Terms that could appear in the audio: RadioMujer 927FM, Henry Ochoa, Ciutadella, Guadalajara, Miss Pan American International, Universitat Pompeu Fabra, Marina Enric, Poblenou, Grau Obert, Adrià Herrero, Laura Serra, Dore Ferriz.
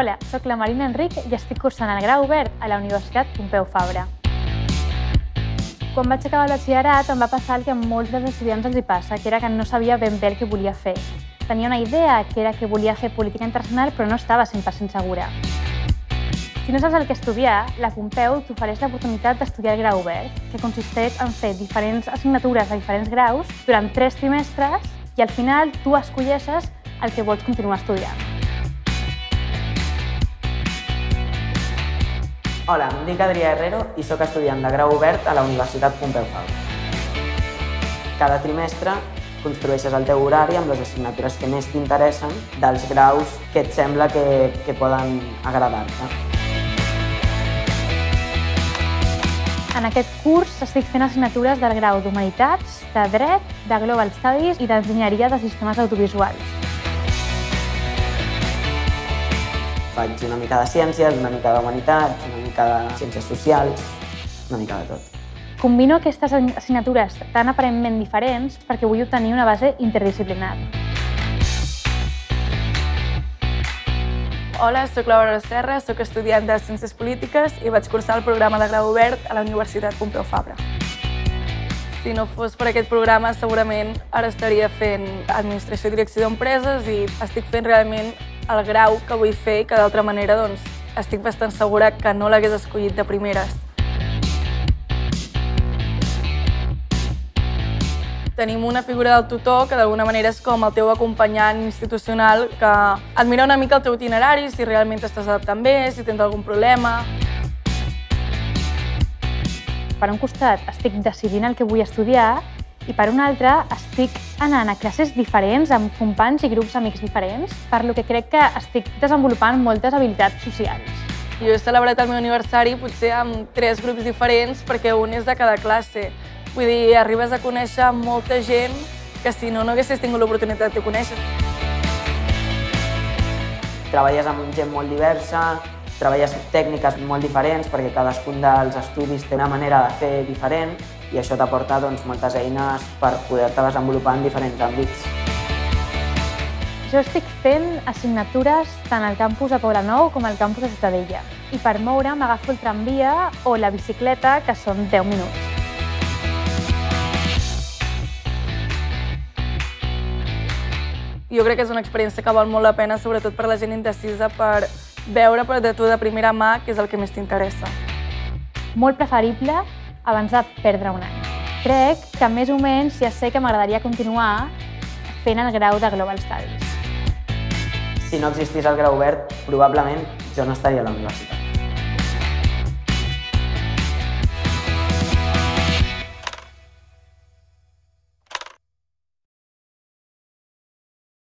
Hola, sóc la Marina Enric i estic cursant el Grau Obert a la Universitat Pompeu Fabra. Quan vaig acabar el batxillerat em va passar el que a molts dels estudiants els hi passa, que era que no sabia ben bé el que volia fer. Tenia una idea, que era que volia fer política internacional, però no estava 100% segura. Si no saps el que estudiar, la Pompeu t'ofereix l'oportunitat d'estudiar el Grau Obert, que consisteix en fer diferents assignatures a diferents graus durant 3 trimestres i al final tu escolleixes el que vols continuar estudiant. Hola, em dic Adrià Herrero i sóc estudiant de Grau Obert a la Universitat Pompeu Fabra. Cada trimestre construeixes el teu horari amb les assignatures que més t'interessen dels graus que et sembla que poden agradar-te. En aquest curs estic fent assignatures del grau d'Humanitats, de Dret, de Global Studies i d'Enginyeria de Sistemes Audiovisuals. Faig una mica de ciències, una mica de humanitats, una mica de ciències socials, una mica de tot. Combino aquestes assignatures tan aparentment diferents perquè vull obtenir una base interdisciplinar. Hola, sóc Laura Serra, sóc estudiant de Ciències Polítiques i vaig cursar el programa de Grau Obert a la Universitat Pompeu Fabra. Si no fos per aquest programa, segurament ara estaria fent Administració i Direcció d'Empreses i estic fent realment el grau que vull fer i que d'altra manera estic bastant segura que no l'hagués escollit de primeres. Tenim una figura del tutor que d'alguna manera és com el teu acompanyant institucional que et mira una mica el teu itinerari, si realment t'estàs adaptant bé, si tens algun problema. Per un costat estic decidint el que vull estudiar i per un altre estic anant a classes diferents amb companys i grups amics diferents, per lo que crec que estic desenvolupant moltes habilitats socials. Jo he celebrat el meu aniversari potser amb 3 grups diferents perquè un és de cada classe. Vull dir, arribes a conèixer molta gent que si no, no haguessis tingut l'oportunitat de conèixer. Treballes amb gent molt diversa, treballes tècniques molt diferents perquè cadascun dels estudis té una manera de fer diferent i això t'aporta moltes eines per poder-te desenvolupar en diferents àmbits. Jo estic fent assignatures tant al campus de Poblenou com al campus de Ciutadella i per moure m'agafo el tramvia o la bicicleta, que són 10 minuts. Jo crec que és una experiència que val molt la pena, sobretot per la gent indecisa, per veure de tu de primera mà què és el que més t'interessa. Molt preferible abans de perdre un any. Crec que més o menys ja sé que m'agradaria continuar fent el grau de Global Studies. Si no existís el Grau Obert, probablement jo no estaria a la universitat.